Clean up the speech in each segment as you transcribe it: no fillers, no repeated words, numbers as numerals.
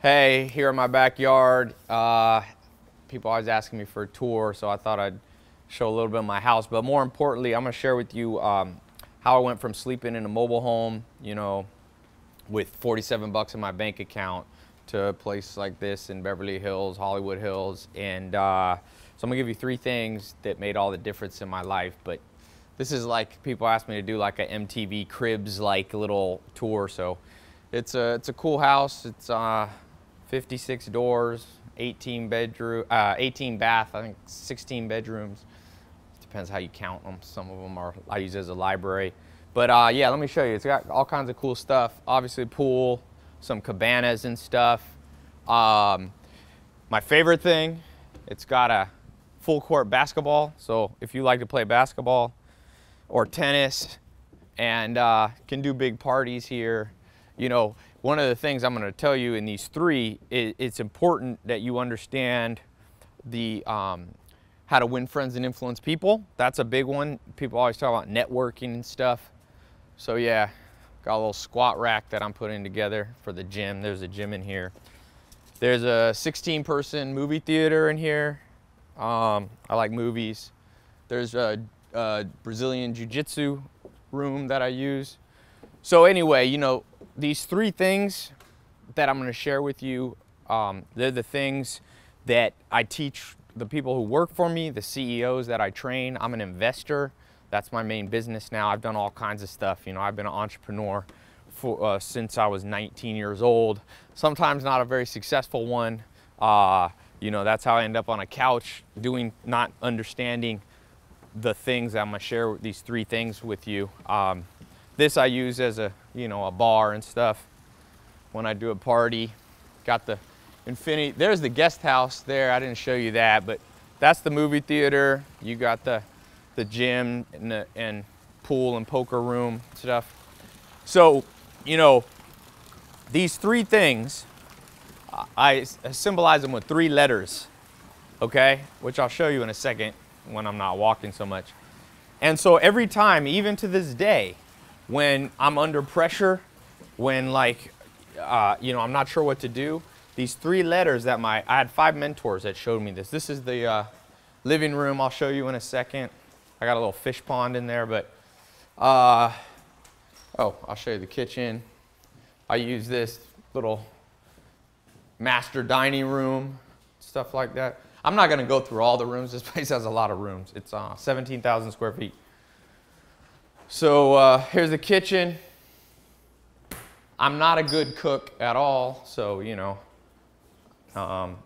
hey, here in my backyard, people always asking me for a tour, so I thought I'd show a little bit of my house. But more importantly, I'm gonna share with you how I went from sleeping in a mobile home, you know, with 47 bucks in my bank account to a place like this in Beverly Hills, Hollywood Hills. And so I'm gonna give you three things that made all the difference in my life. But this is like, people ask me to do like a MTV Cribs like little tour. So it's a cool house. It's 56 doors, 18 bath, I think 16 bedrooms. Depends how you count them. Some of them I use as a library. But yeah, let me show you. It's got all kinds of cool stuff. Obviously pool, some cabanas and stuff. My favorite thing, it's got a full court basketball. So if you like to play basketball or tennis, and can do big parties here. You know, one of the things I'm gonna tell you in these three, it's important that you understand the, how to win friends and influence people. That's a big one. People always talk about networking and stuff. So yeah, got a little squat rack that I'm putting together for the gym. There's a gym in here. There's a 16-person movie theater in here. I like movies. There's a Brazilian Jiu-Jitsu room that I use. So anyway, you know, these three things that I'm going to share with you, they're the things that I teach the people who work for me, the CEOs that I train. I'm an investor. That's my main business now. I've done all kinds of stuff. You know, I've been an entrepreneur for, since I was 19 years old. Sometimes not a very successful one. You know, that's how I end up on a couch doing, not understanding the things. I'm gonna share these three things with you. This I use as a, you know, a bar and stuff when I do a party. Got the infinity. There's the guest house there. I didn't show you that, but that's the movie theater. You got the gym and pool and poker room stuff. So, you know, these three things, I symbolize them with three letters, okay? Which I'll show you in a second when I'm not walking so much. And so every time, even to this day, when I'm under pressure, when like, you know, I'm not sure what to do, these three letters that I had five mentors that showed me this. This is the living room. I'll show you in a second. I got a little fish pond in there, but, oh, I'll show you the kitchen. I use this little master dining room, stuff like that. I'm not gonna go through all the rooms. This place has a lot of rooms. It's 17,000 square feet. So here's the kitchen. I'm not a good cook at all, so you know.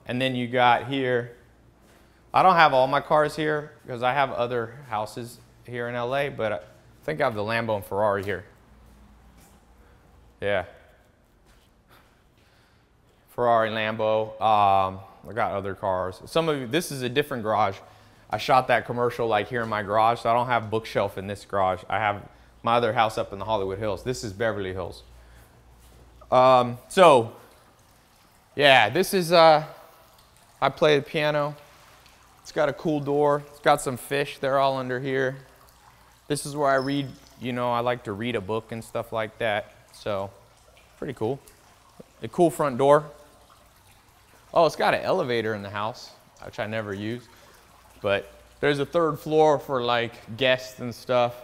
And then you got here, I don't have all my cars here because I have other houses here in LA, but I think I have the Lambo and Ferrari here. Yeah. Ferrari, Lambo. I got other cars. Some of you, this is a different garage. I shot that commercial like here in my garage, so I don't have bookshelf in this garage. I have my other house up in the Hollywood Hills. This is Beverly Hills. So, yeah, this is, I play the piano. It's got a cool door. It's got some fish. They're all under here. This is where I read, you know, I like to read a book and stuff like that. So, pretty cool. A cool front door. Oh, it's got an elevator in the house, which I never use, but there's a third floor for like guests and stuff.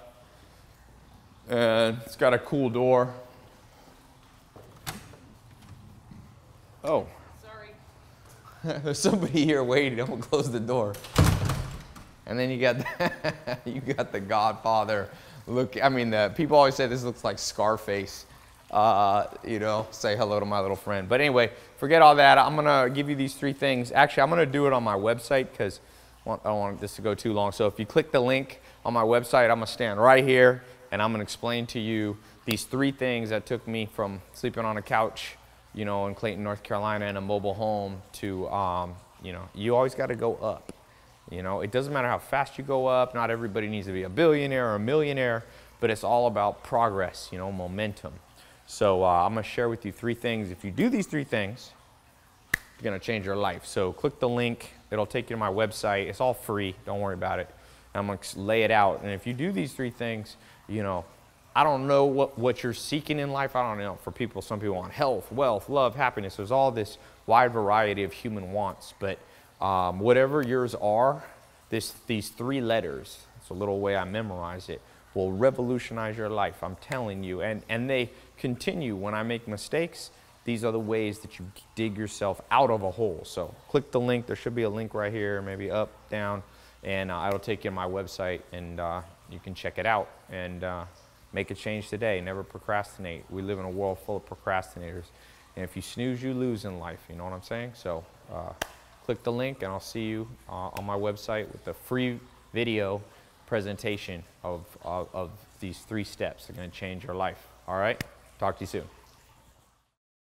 And it's got a cool door. Oh. Sorry. There's somebody here waiting, I'm gonna close the door. And then you got the, you got the Godfather look. I mean, the people always say this looks like Scarface. You know, say hello to my little friend. But anyway, forget all that. I'm gonna give you these three things. Actually, I'm gonna do it on my website because I don't want this to go too long. So if you click the link on my website, I'm gonna stand right here and I'm gonna explain to you these three things that took me from sleeping on a couch, you know, in Clayton, North Carolina in a mobile home to, you know, you always gotta go up. You know, it doesn't matter how fast you go up. Not everybody needs to be a billionaire or a millionaire, but it's all about progress, you know, momentum. So I'm gonna share with you three things. If you do these three things, you're gonna change your life. So click the link, it'll take you to my website. It's all free, don't worry about it. I'm gonna lay it out. And if you do these three things, you know, I don't know what you're seeking in life. I don't know. For people, some people want health, wealth, love, happiness. There's all this wide variety of human wants. But whatever yours are, these three letters, it's a little way I memorize it, will revolutionize your life. I'm telling you. And they continue. When I make mistakes, these are the ways that you dig yourself out of a hole. So click the link. There should be a link right here, maybe up, down, and it'll take you to my website, and you can check it out and make a change today. Never procrastinate. We live in a world full of procrastinators, and if you snooze, you lose in life. You know what I'm saying? So click the link, and I'll see you on my website with the free video presentation of these 3 steps that are going to change your life. All right? Talk to you soon.